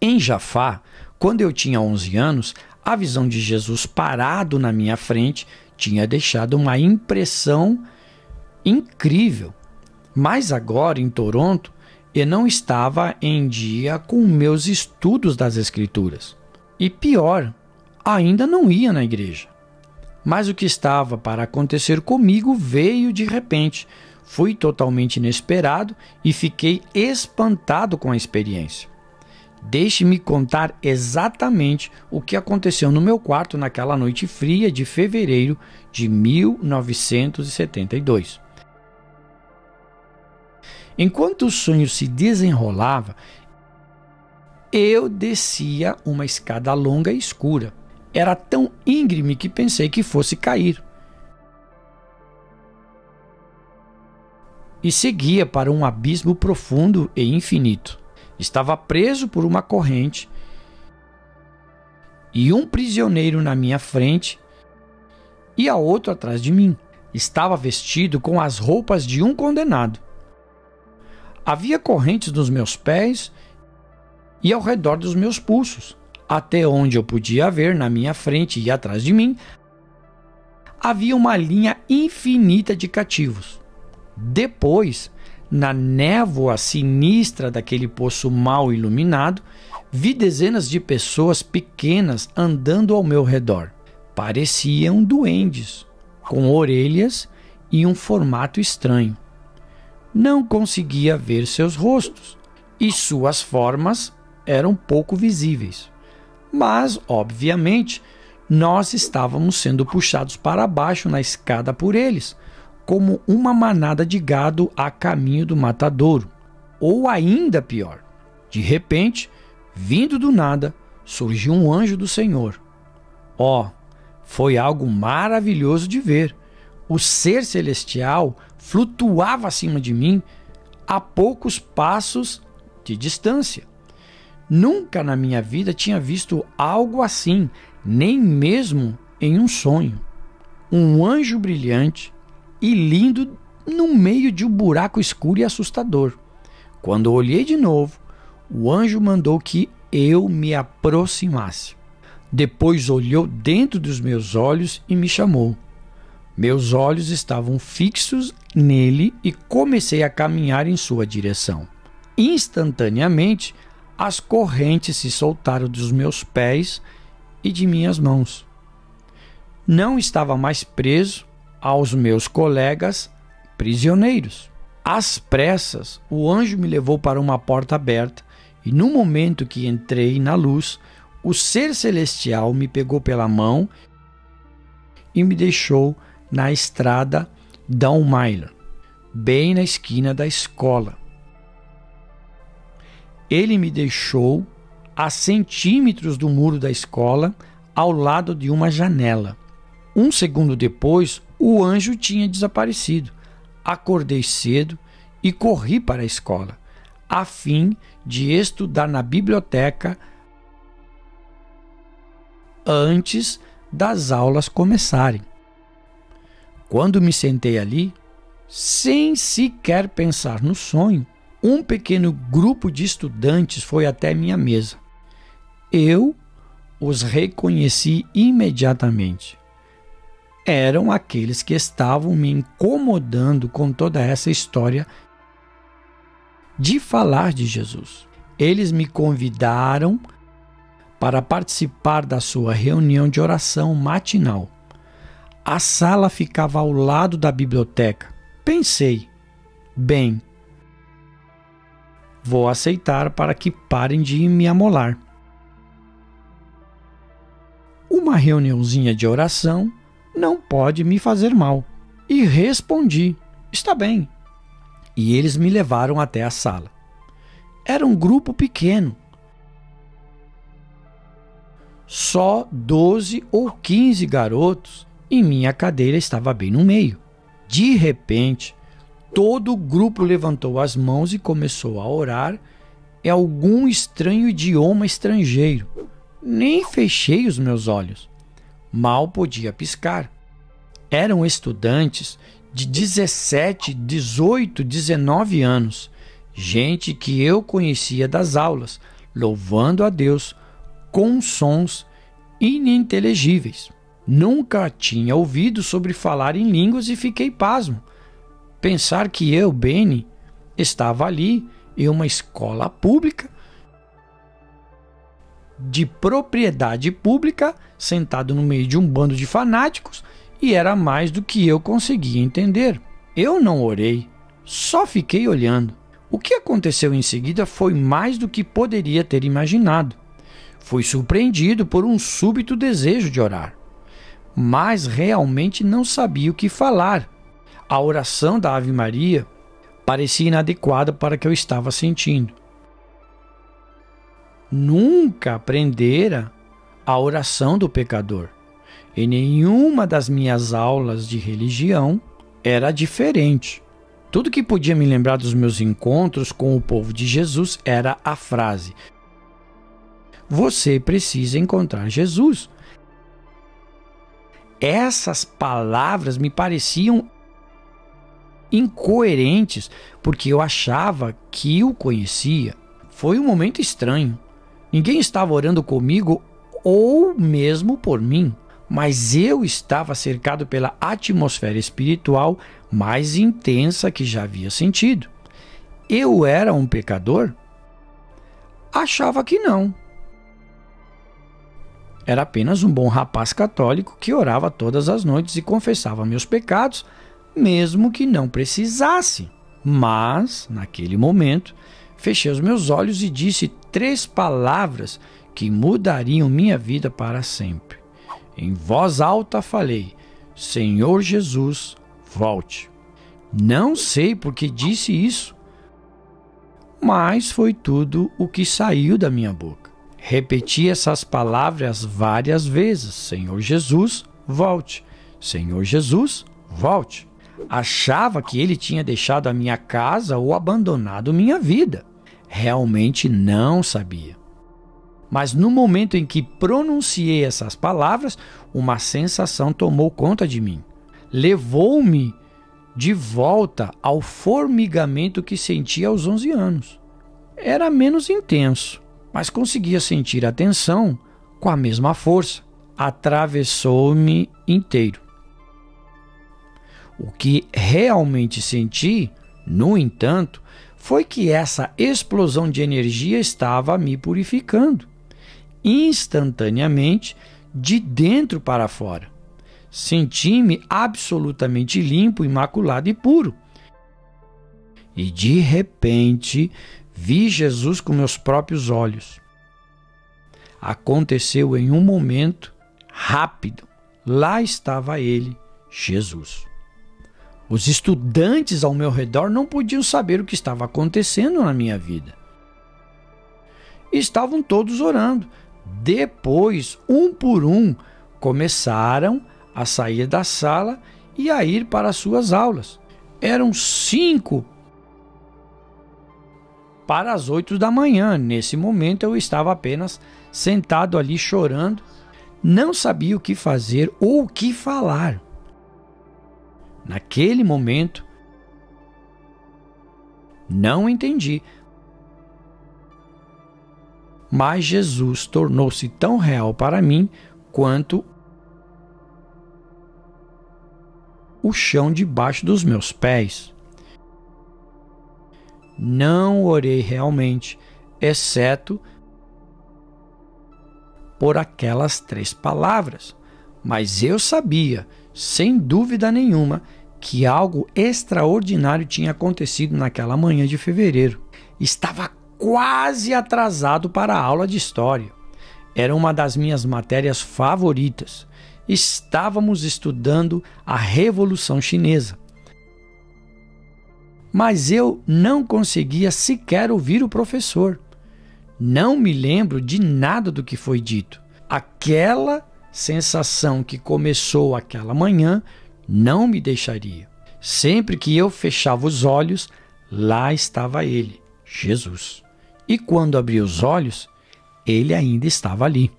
Em Jafá, quando eu tinha 11 anos, a visão de Jesus parado na minha frente tinha deixado uma impressão incrível. Mas agora, em Toronto, eu não estava em dia com meus estudos das Escrituras. E pior, ainda não ia na igreja. Mas o que estava para acontecer comigo veio de repente. Fui totalmente inesperado e fiquei espantado com a experiência. Deixe-me contar exatamente o que aconteceu no meu quarto naquela noite fria de fevereiro de 1972. Enquanto o sonho se desenrolava, eu descia uma escada longa e escura. Era tão íngreme que pensei que fosse cair. E seguia para um abismo profundo e infinito. Estava preso por uma corrente e um prisioneiro na minha frente e a outro atrás de mim. Estava vestido com as roupas de um condenado. Havia correntes nos meus pés e ao redor dos meus pulsos. Até onde eu podia ver, na minha frente e atrás de mim, havia uma linha infinita de cativos. Depois, na névoa sinistra daquele poço mal iluminado, vi dezenas de pessoas pequenas andando ao meu redor. Pareciam duendes, com orelhas e um formato estranho. Não conseguia ver seus rostos e suas formas eram pouco visíveis. Mas, obviamente, nós estávamos sendo puxados para baixo na escada por eles, como uma manada de gado a caminho do matadouro. Ou ainda pior, de repente, vindo do nada, surgiu um anjo do Senhor. Foi algo maravilhoso de ver. O ser celestial flutuava acima de mim a poucos passos de distância. Nunca na minha vida tinha visto algo assim, nem mesmo em um sonho. Um anjo brilhante e lindo no meio de um buraco escuro e assustador. Quando olhei de novo, o anjo mandou que eu me aproximasse. Depois olhou dentro dos meus olhos e me chamou. Meus olhos estavam fixos nele e comecei a caminhar em sua direção. Instantaneamente, as correntes se soltaram dos meus pés e de minhas mãos. Não estava mais preso aos meus colegas prisioneiros. Às pressas, o anjo me levou para uma porta aberta e no momento que entrei na luz, o ser celestial me pegou pela mão e me deixou na estrada Downmiler, bem na esquina da escola. Ele me deixou a centímetros do muro da escola, ao lado de uma janela. Um segundo depois, o anjo tinha desaparecido. Acordei cedo e corri para a escola, a fim de estudar na biblioteca antes das aulas começarem. Quando me sentei ali, sem sequer pensar no sonho, um pequeno grupo de estudantes foi até minha mesa. Eu os reconheci imediatamente. Eram aqueles que estavam me incomodando com toda essa história de falar de Jesus. Eles me convidaram para participar da sua reunião de oração matinal. A sala ficava ao lado da biblioteca. Pensei, bem, vou aceitar para que parem de me amolar. Uma reuniãozinha de oração não pode me fazer mal. E respondi, está bem. E eles me levaram até a sala. Era um grupo pequeno. Só 12 ou 15 garotos e minha cadeira estava bem no meio. De repente, todo o grupo levantou as mãos e começou a orar em algum estranho idioma estrangeiro. Nem fechei os meus olhos. Mal podia piscar. Eram estudantes de 17, 18, 19 anos. Gente que eu conhecia das aulas, louvando a Deus com sons ininteligíveis. Nunca tinha ouvido sobre falar em línguas e fiquei pasmo. Pensar que eu, Beni, estava ali em uma escola pública, de propriedade pública, sentado no meio de um bando de fanáticos, e era mais do que eu conseguia entender. Eu não orei, só fiquei olhando. O que aconteceu em seguida foi mais do que poderia ter imaginado. Fui surpreendido por um súbito desejo de orar, mas realmente não sabia o que falar. A oração da Ave Maria parecia inadequada para o que eu estava sentindo. Nunca aprendera a oração do pecador. Em nenhuma das minhas aulas de religião era diferente. Tudo que podia me lembrar dos meus encontros com o povo de Jesus era a frase: você precisa encontrar Jesus. Essas palavras me pareciam incoerentes, porque eu achava que o conhecia. Foi um momento estranho. Ninguém estava orando comigo ou mesmo por mim, mas eu estava cercado pela atmosfera espiritual mais intensa que já havia sentido. Eu era um pecador? Achava que não. Era apenas um bom rapaz católico que orava todas as noites e confessava meus pecados, mesmo que não precisasse. Mas, naquele momento, fechei os meus olhos e disse três palavras que mudariam minha vida para sempre. Em voz alta falei: Senhor Jesus, volte. Não sei por que disse isso, mas foi tudo o que saiu da minha boca. Repeti essas palavras várias vezes: Senhor Jesus, volte. Senhor Jesus, volte. Achava que ele tinha deixado a minha casa ou abandonado minha vida. Realmente não sabia. Mas no momento em que pronunciei essas palavras, uma sensação tomou conta de mim. Levou-me de volta ao formigamento que sentia aos 11 anos. Era menos intenso, mas conseguia sentir a tensão com a mesma força. Atravessou-me inteiro. O que realmente senti, no entanto, foi que essa explosão de energia estava me purificando, instantaneamente, de dentro para fora. Senti-me absolutamente limpo, imaculado e puro. E de repente, vi Jesus com meus próprios olhos. Aconteceu em um momento rápido. Lá estava ele, Jesus. Os estudantes ao meu redor não podiam saber o que estava acontecendo na minha vida. Estavam todos orando. Depois, um por um, começaram a sair da sala e a ir para as suas aulas. Eram 5 para as 8 da manhã. Nesse momento eu estava apenas sentado ali chorando. Não sabia o que fazer ou o que falar. Naquele momento, não entendi, mas Jesus tornou-se tão real para mim quanto o chão debaixo dos meus pés. Não orei realmente, exceto por aquelas três palavras, mas eu sabia, sem dúvida nenhuma, que algo extraordinário tinha acontecido naquela manhã de fevereiro. Estava quase atrasado para a aula de história. Era uma das minhas matérias favoritas. Estávamos estudando a Revolução Chinesa. Mas eu não conseguia sequer ouvir o professor. Não me lembro de nada do que foi dito. Aquela sensação que começou aquela manhã não me deixaria. Sempre que eu fechava os olhos, lá estava ele, Jesus. E quando abri os olhos, ele ainda estava ali.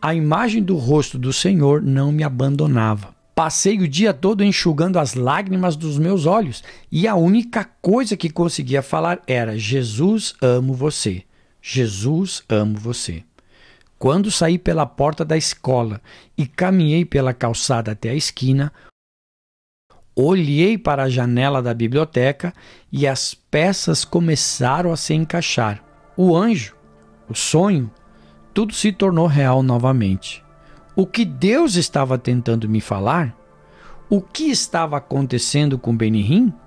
A imagem do rosto do Senhor não me abandonava. Passei o dia todo enxugando as lágrimas dos meus olhos e a única coisa que conseguia falar era: Jesus, amo você. Jesus, amo você. Quando saí pela porta da escola e caminhei pela calçada até a esquina, olhei para a janela da biblioteca e as peças começaram a se encaixar. O anjo, o sonho, tudo se tornou real novamente. O que Deus estava tentando me falar? O que estava acontecendo com Benny Hinn?